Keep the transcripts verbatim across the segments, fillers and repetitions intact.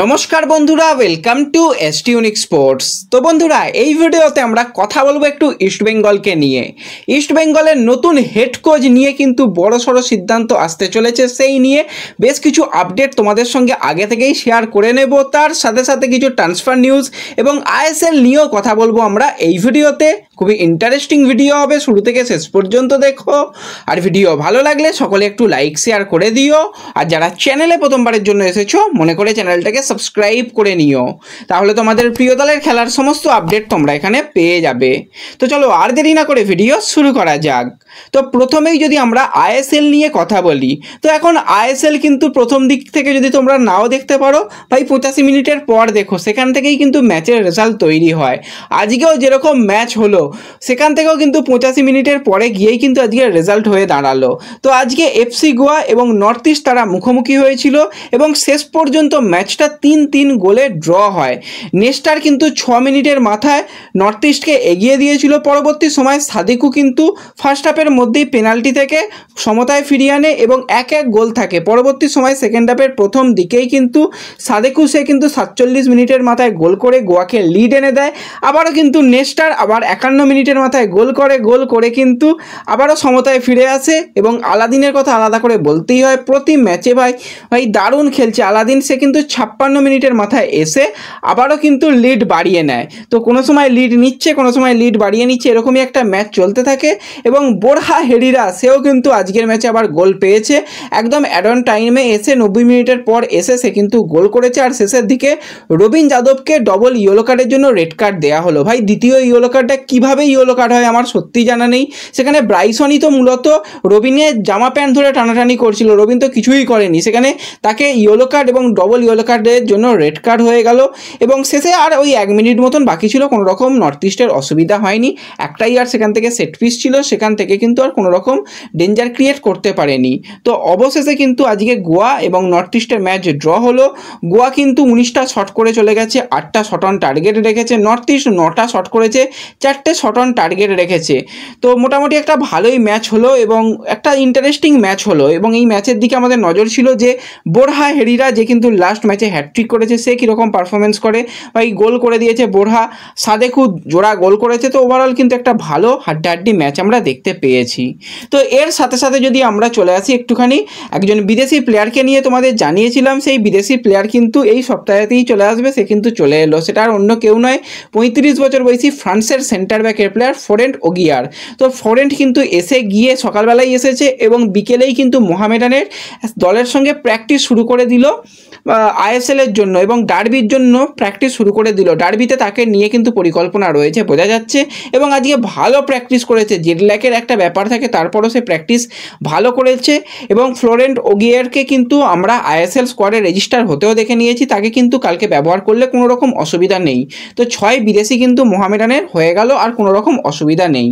নমস্কার বন্ধুরা, welcome to SD unique sports. তো বন্ধুরা, এই ভিডিওতে আমরা কথা বলবো একটু ইস্ট বেঙ্গলকে নিয়ে। ইস্ট বেঙ্গলের নতুন হেড কোচ নিয়ে কিন্তু বড়সড় সিদ্ধান্ত আসতে চলেছে, সেই নিয়ে বেশ কিছু আপডেট তোমাদের সঙ্গে আগে থেকেই শেয়ার করে নেব। তার সাথে সাথে কিছু ট্রান্সফার নিউজ এবং আইএসএল নিয়েও কথা বলবো আমরা এই ভিডিওতে। খুবই ইন্টারেস্টিং ভিডিও হবে, শুরু থেকে শেষ পর্যন্ত দেখো। আর ভিডিও ভালো লাগলে সকলে একটু লাইক শেয়ার করে দিও, আর যারা চ্যানেলে প্রথমবারের জন্য এসেছো মনে করে চ্যানেলটাকে সাবস্ক্রাইব করে নিও, তাহলে তোমাদের প্রিয় দলের খেলার সমস্ত আপডেট তোমরা এখানে পেয়ে যাবে। তো চলো আর দেরি না করে ভিডিও শুরু করা যাক। তো প্রথমেই যদি আমরা আইএসএল নিয়ে কথা বলি, তো এখন আইএসএল কিন্তু প্রথম দিক থেকে যদি তোমরা নাও দেখতে পারো ভাই, পঁচাশি মিনিটের পর দেখো, সেখান থেকেই কিন্তু ম্যাচের রেজাল্ট তৈরি হয়। আজকেও যেরকম ম্যাচ হলো সেখান থেকেও কিন্তু পঁচাশি মিনিটের পরে গিয়েই কিন্তু আজকে রেজাল্ট হয়ে দাঁড়ালো। তো আজকে এফসি গোয়া এবং নর্থ ইস্ট তারা মুখোমুখি হয়েছিল এবং শেষ পর্যন্ত ম্যাচটা তিন তিন গোলে ড্র হয়। নেস্টার কিন্তু ছ মিনিটের মাথায় নর্থ ইস্টকে এগিয়ে দিয়েছিল, পরবর্তী সময় সাদেকু কিন্তু ফার্স্ট হাফের মধ্যেই পেনাল্টি থেকে সমতায় ফিরিয়ে আনে এবং এক এক গোল থাকে। পরবর্তী সময় সেকেন্ড হাফের প্রথম দিকেই কিন্তু সাদেকু সে কিন্তু সাতচল্লিশ মিনিটের মাথায় গোল করে গোয়াকে লিড এনে দেয়। আবারও কিন্তু নেস্টার আবার একান্ন মিনিটের মাথায় গোল করে গোল করে কিন্তু আবারও সমতায় ফিরে আসে। এবং আলাদিনের কথা আলাদা করে বলতেই হয়, প্রতি ম্যাচে ভাই ভাই দারুণ খেলছে আলাদিন। সে কিন্তু ছাপ্পান্ন মিনিটের মাথায় এসে আবারও কিন্তু লিড বাড়িয়ে নেয়। তো কোনো সময় লিড নিচ্ছে, কোনো সময় লিড বাড়িয়ে নিচ্ছে, এরকমই একটা ম্যাচ চলতে থাকে। এবং বোরহা হেরিরা সেও কিন্তু আজকের ম্যাচে আবার গোল পেয়েছে, একদম অ্যাডন টাইমে এসে নব্বই মিনিটের পর এসে সে কিন্তু গোল করেছে। আর শেষের দিকে রবিন যাদবকে ডবল ইয়েলো কার্ডের জন্য রেড কার্ড দেওয়া হলো। ভাই দ্বিতীয় ইয়েলো কার্ডটা কীভাবে ইয়েলো কার্ড হয় আমার সত্যি জানা নেই। সেখানে ব্রাইসনই তো মূলত রবিনের জামা প্যান্ট ধরে টানাটানি করছিল, রবিন তো কিছুই করেনি, সেখানে তাকে ইয়েলো কার্ড এবং ডবল ইয়েলো কার্ডের জন্য রেড কার্ড হয়ে গেল। এবং শেষে আর ওই এক মিনিট মতন বাকি ছিল, কোনো রকম নর্থ ইস্টের অসুবিধা হয়নি, একটাই আর সেখান থেকে সেট পিস ছিল, সেখান থেকে কিন্তু আর কোনো রকম ডেঞ্জার ক্রিয়েট করতে পারেনি। তো অবশেষে কিন্তু আজকে গোয়া এবং নর্থ ইস্টের ম্যাচ ড্র হলো। গোয়া কিন্তু উনিশটা শট করে চলে গেছে, আটটা শট অন টার্গেট রেখেছে, নর্থ ইস্ট নটা শট করেছে, চারটে শট অন টার্গেট রেখেছে। তো মোটামুটি একটা ভালোই ম্যাচ হলো এবং একটা ইন্টারেস্টিং ম্যাচ হলো। এবং এই ম্যাচের দিকে আমাদের নজর ছিল যে বোরহা হেরিরা, যে কিন্তু লাস্ট ম্যাচে হ্যাটট্রিক করেছে, সে কীরকম পারফরমেন্স করে। ভাই গোল করে দিয়েছে বোরহা, সাদেকু জোড়া গোল করেছে। তো ওভারঅল কিন্তু একটা ভালো হাড্ডাহাড্ডি ম্যাচ আমরা দেখতে পেয়েছি। তো এর সাথে সাথে যদি আমরা চলে আসি একটুখানি একজন বিদেশি প্লেয়ারকে নিয়ে, তোমাদের জানিয়েছিলাম সেই বিদেশি প্লেয়ার কিন্তু এই সপ্তাহতেই চলে আসবে, সে কিন্তু চলে এলো। সেটা আর অন্য কেউ নয়, পঁয়ত্রিশ বছর বয়সী ফ্রান্সের সেন্টার ব্যাকের প্লেয়ার ফ্লোরেন্ট ওগিয়ার। তো ফ্লোরেন্ট কিন্তু এসে গিয়ে সকালবেলায় এসেছে এবং বিকেলেই কিন্তু মোহামেডানের দলের সঙ্গে প্র্যাকটিস শুরু করে দিল আইএসএলের জন্য এবং ডার্বির জন্য প্র্যাকটিস শুরু করে দিল। ডার্বিতে তাকে নিয়ে কিন্তু পরিকল্পনা রয়েছে বোঝা যাচ্ছে এবং আজকে ভালো প্র্যাকটিস করেছে। জেডল্যাকের একটা ব্যাপার থাকে, তারপরও সে প্র্যাকটিস ভালো করেছে। এবং ফ্লোরেন্ট ওগিয়ারকে কিন্তু আমরা আইএসএল স্কোয়াডে রেজিস্টার হতেও দেখে নিয়েছি, তাকে কিন্তু কালকে ব্যবহার করলে কোনো রকম অসুবিধা নেই। তো ছয় বিদেশি কিন্তু মোহামেডানের হয়ে গেল, আর কোনো রকম অসুবিধা নেই।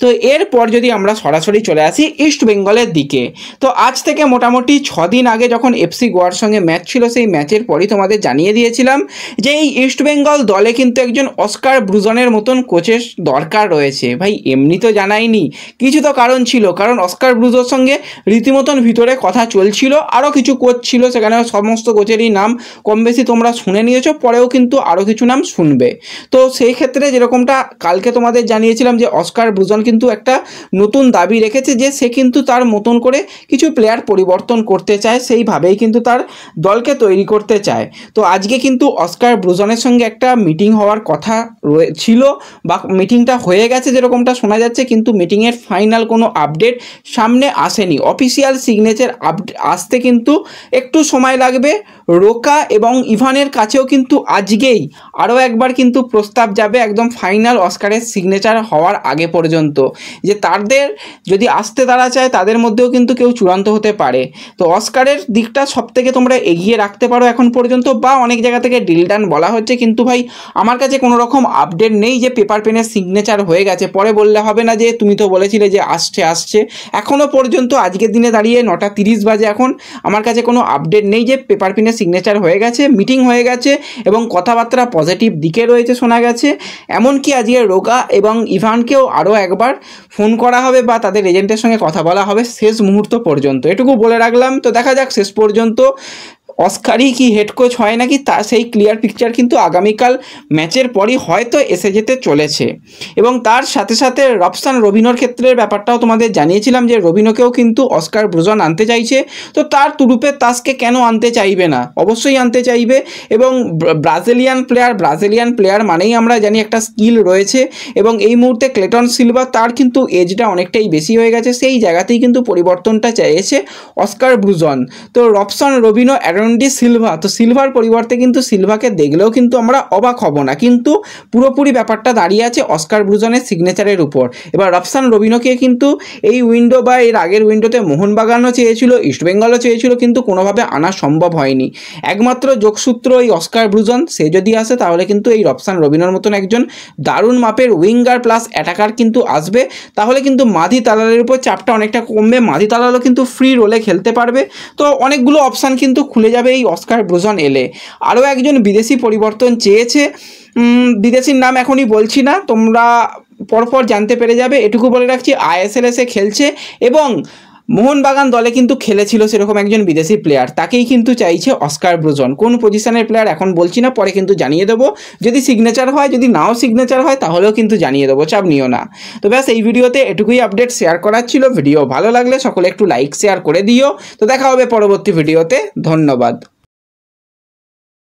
তো এরপর যদি আমরা সরাসরি চলে আসি ইস্ট বেঙ্গলের দিকে, তো আজ থেকে মোটামুটি ছদিন আগে যখন এফসি গোয়ার সঙ্গে ম্যাচ ছিল, সেই ম্যাচের পরই তোমাদের জানিয়ে দিয়েছিলাম যে এই ইস্ট বেঙ্গল দলে কিন্তু একজন অস্কার ব্রুজনের মতন কোচের দরকার রয়েছে। ভাই এমনি তো জানাইনি, কিছু তো কারণ ছিল, কারণ অস্কার ব্রুজোর সঙ্গে রীতিমতন ভিতরে কথা চলছিল। আরও কিছু কোচ ছিল, সেখানে সমস্ত কোচেরই নাম কম বেশি তোমরা শুনে নিয়েছো, পরেও কিন্তু আরও কিছু নাম শুনবে। তো সেই ক্ষেত্রে যেরকমটা কালকে তোমাদের জানিয়েছিলাম যে অস্কার ব্রুজন কিন্তু একটা নতুন দাবি রেখেছে যে সে কিন্তু তার মতন করে কিছু প্লেয়ার পরিবর্তন করতে চায়, সেইভাবেই কিন্তু তার দলকে তৈরি করতে চায়। তো আজকে কিন্তু অস্কার ব্রুজনের সঙ্গে একটা মিটিং হওয়ার কথা ছিল বা মিটিংটা হয়ে গেছে যেরকমটা শোনা যাচ্ছে, কিন্তু মিটিংয়ের ফাইনাল কোনো আপডেট সামনে আসেনি। অফিসিয়াল সিগনেচার আপডেট আসতে কিন্তু একটু সময় লাগবে। রোকা এবং ইভানের কাছেও কিন্তু আজকেই আরও একবার কিন্তু প্রস্তাব যাবে, একদম ফাইনাল অস্কারের সিগনেচার হওয়ার আগে পর্যন্ত, যে তাদের যদি আসতে তারা চায় তাদের মধ্যেও কিন্তু কেউ চূড়ান্ত হতে পারে। তো অস্কারের দিকটা সব থেকে তোমরা এগিয়ে রাখতে পারো এখন পর্যন্ত, বা অনেক জায়গা থেকে ডিল ডান বলা হচ্ছে, কিন্তু ভাই আমার কাছে কোনো রকম আপডেট নেই যে পেপার পেনের সিগনেচার হয়ে গেছে। পরে বললে হবে না যে তুমি তো বলেছিলে যে আসছে আসছে, এখনও পর্যন্ত আজকের দিনে দাঁড়িয়ে নটা তিরিশ বাজে এখন আমার কাছে কোনো আপডেট নেই যে পেপার পেনের সিগনেচার হয়ে গেছে, মিটিং হয়ে গেছে এবং কথাবার্তা পজিটিভ দিকে রয়েছে শোনা গেছে। এমনকি আজকে রোকা এবং ইভানকেও আরও একবার ফোন করা হবে বা তাদের এজেন্টের সঙ্গে কথা বলা হবে শেষ মুহূর্ত পর্যন্ত, এটুকু বলে রাখলাম। তো দেখা যাক শেষ পর্যন্ত অস্কারই কি হেড কোচ হয় নাকি, তা সেই ক্লিয়ার পিকচার কিন্তু আগামীকাল ম্যাচের পরই হয়তো এসে যেতে চলেছে। এবং তার সাথে সাথে রফসান রবিনোর ক্ষেত্রের ব্যাপারটাও তোমাদের জানিয়েছিলাম যে রবিনোকেও কিন্তু অস্কার ব্রুজন আনতে চাইছে। তো তার তুরুপের তাসকে কেন আনতে চাইবে না, অবশ্যই আনতে চাইবে। এবং ব্রাজিলিয়ান প্লেয়ার, ব্রাজিলিয়ান প্লেয়ার মানেই আমরা জানি একটা স্কিল রয়েছে। এবং এই মুহূর্তে ক্লেটন সিলভা, তার কিন্তু এজটা অনেকটাই বেশি হয়ে গেছে, সেই জায়গাতেই কিন্তু পরিবর্তনটা চাইছে অস্কার ব্রুজন। তো রফসান রবিনো ডি সিলভা, তো সিলভার পরিবর্তে কিন্তু সিলভাকে দেখলেও কিন্তু আমরা অবাক হব না। কিন্তু পুরোপুরি ব্যাপারটা দাঁড়িয়ে আছে অস্কার ব্রুজনের সিগনেচারের উপর। এবার রফসান রবিনোকে কিন্তু এই উইন্ডো বা এর আগের উইন্ডোতে মোহনবাগানও চেয়েছিল, ইস্টবেঙ্গলও চেয়েছিল, কিন্তু কোনোভাবে আনা সম্ভব হয়নি। একমাত্র যোগসূত্র এই অস্কার ব্রুজন, সে যদি আসে তাহলে কিন্তু এই রফসান রবিনোর মতন একজন দারুণ মাপের উইঙ্গার প্লাস অ্যাটাকার কিন্তু আসবে। তাহলে কিন্তু মাধি তালালের উপর চাপটা অনেকটা কমবে, মাধি তালালও কিন্তু ফ্রি রোলে খেলতে পারবে। তো অনেকগুলো অপশান কিন্তু খুলে যাবে এই অস্কার ব্রুজন এলে। আরও একজন বিদেশি পরিবর্তন চেয়েছে, বিদেশির নাম এখনই বলছি না, তোমরা পরপর জানতে পেরে যাবে। এটুকু বলে রাখছি আইএসএল এসে খেলছে এবং মোহনবাগান দলে কিন্তু খেলেছিল সেরকম একজন বিদেশি প্লেয়ার, তাকেই কিন্তু চাইছে অস্কার ব্রুজন। কোন পজিশনের প্লেয়ার এখন বলছি না, পরে কিন্তু জানিয়ে দেবো যদি সিগনেচার হয়, যদি নাও সিগনেচার হয় তাহলেও কিন্তু জানিয়ে দেবো, চাপ নিও না। তো ব্যাস এই ভিডিওতে এটুকুই আপডেট শেয়ার করার ছিল। ভিডিও ভালো লাগলে সকলে একটু লাইক শেয়ার করে দিও। তো দেখা হবে পরবর্তী ভিডিওতে, ধন্যবাদ।